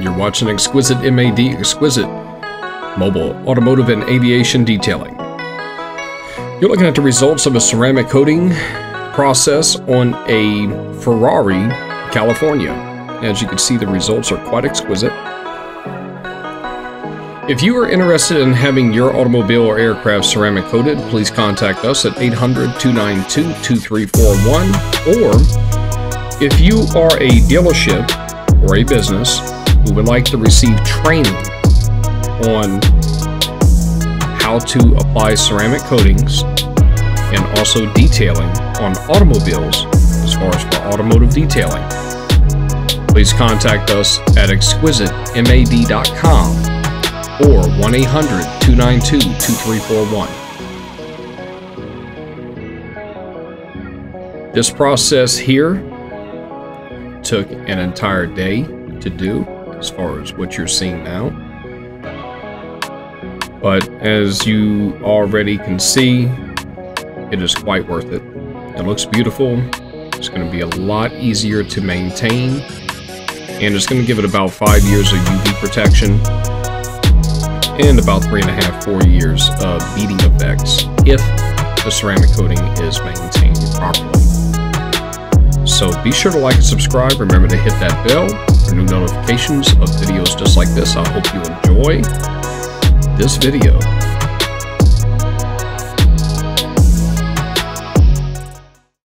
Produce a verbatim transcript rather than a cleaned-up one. You're watching Exquisite M A D, Exquisite Mobile Automotive and Aviation Detailing. You're looking at the results of a ceramic coating process on a Ferrari California. As you can see, the results are quite exquisite. If you are interested in having your automobile or aircraft ceramic coated, please contact us at eight hundred, two nine two, two three four one, or if you are a dealership or a business who would like to receive training on how to apply ceramic coatings and also detailing on automobiles as far as for automotive detailing, please contact us at exquisite mad dot com. or one eight hundred, two nine two, two three four one. This process here took an entire day to do as far as what you're seeing now. But as you already can see, it is quite worth it. It looks beautiful. It's going to be a lot easier to maintain. And it's going to give it about five years of U V protection, and about three and a half, four years of beading effects if the ceramic coating is maintained properly. So be sure to like and subscribe. Remember to hit that bell for new notifications of videos just like this. I hope you enjoy this video.